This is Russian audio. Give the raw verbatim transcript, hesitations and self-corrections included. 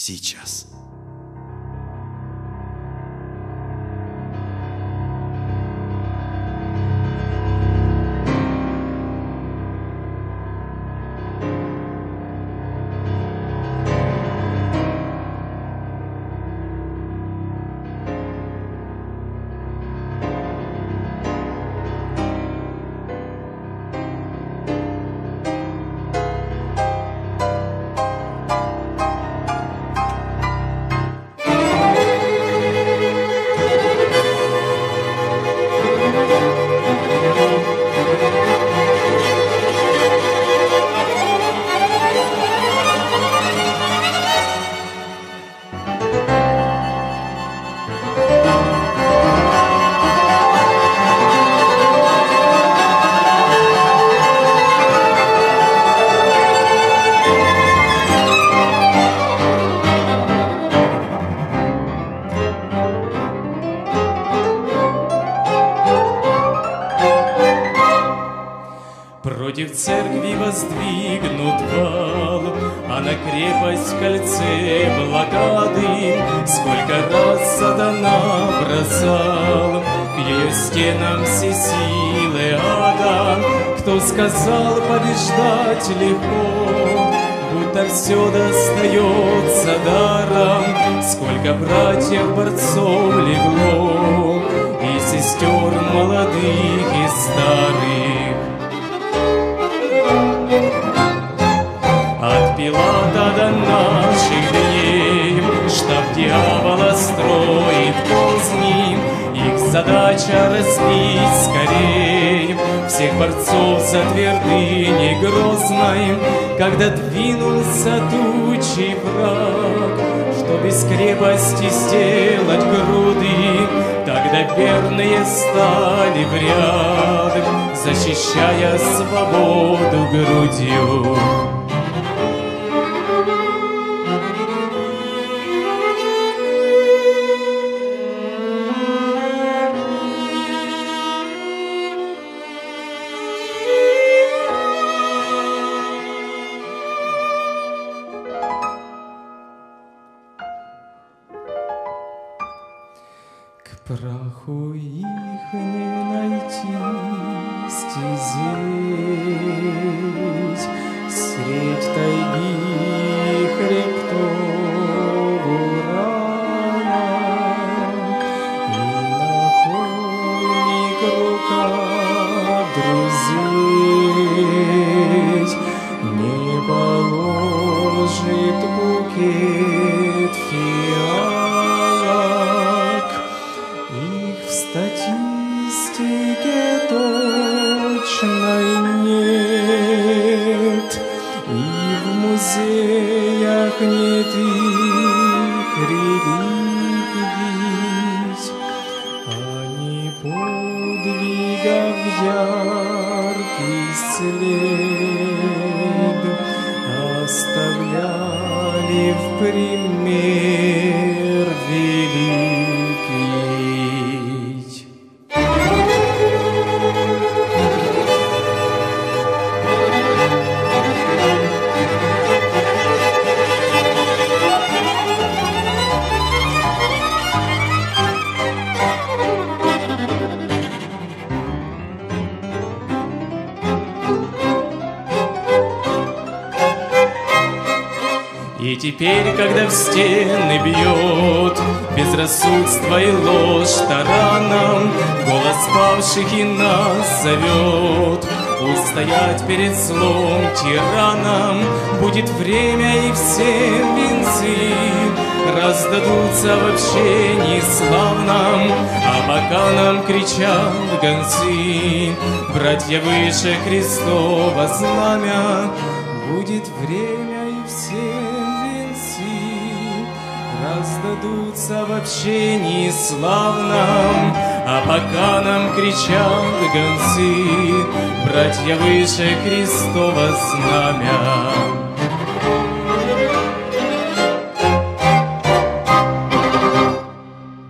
сейчас. Против церкви воздвигнут вал, а на крепость в кольце блокады сколько раз сатана бросал к ее стенам все силы ада. Кто сказал, побеждать легко, будто все достается даром? Сколько братьев борцов легло и сестер молодых и старых. От Пилата до наших дней штаб дьявола строит козни, их задача разбить скорей всех борцов за твердыни грозной. Когда двинулся тучи враг, чтоб из крепости сделать груды, тогда верные стали в ряд, защищая свободу грудью. Праху их не найти стезей, средь тайги и хребтов урана, и нахольник рука друзей не положит букет фиалок. Статистики точно нет, и в музеях нет их реликвий, они подвигов яркий след оставляли в пример великий. И теперь, когда в стены бьет безрассудство и ложь тараном, голос павших и нас зовет устоять перед злом тираном. Будет время, и все венцы раздадутся в общении славном, а пока нам кричат гонцы, братья, выше Христово знамя. Будет время, и все раздадутся в общении славном, а пока нам кричат гонцы, братья, выше Христово знамя.